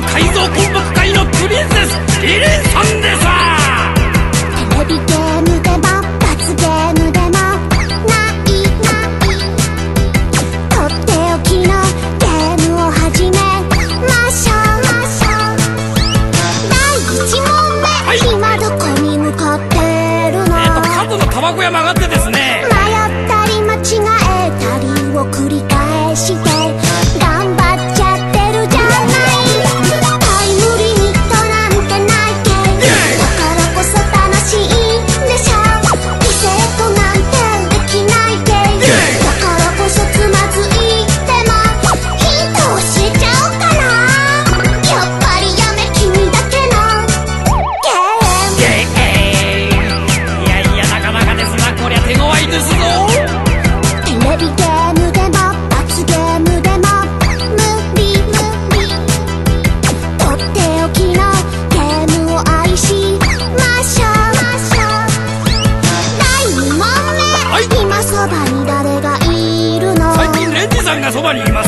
の改造広告界のプリンセスリリンさんでさ。テレビゲームでも罰ゲームでもないとっておきのゲームを始めましょう。第1問目、今どこに向かってるの？角のタバコ屋曲がってですね、迷ったり間違えたりを繰り返して頑張っちゃってるじゃない。タイムリミットなんてないけど、だからこそ楽しいんでしょ。リセットなんてできないけど、だからこそつまずいてもヒントを教えちゃおうかな。やっぱりやめ、君だけのゲーム。いやいや、なかなかですな、こりゃ手強いですぞ。テレビゲームそばに誰がいるの？最近レンジさんがそばにいます。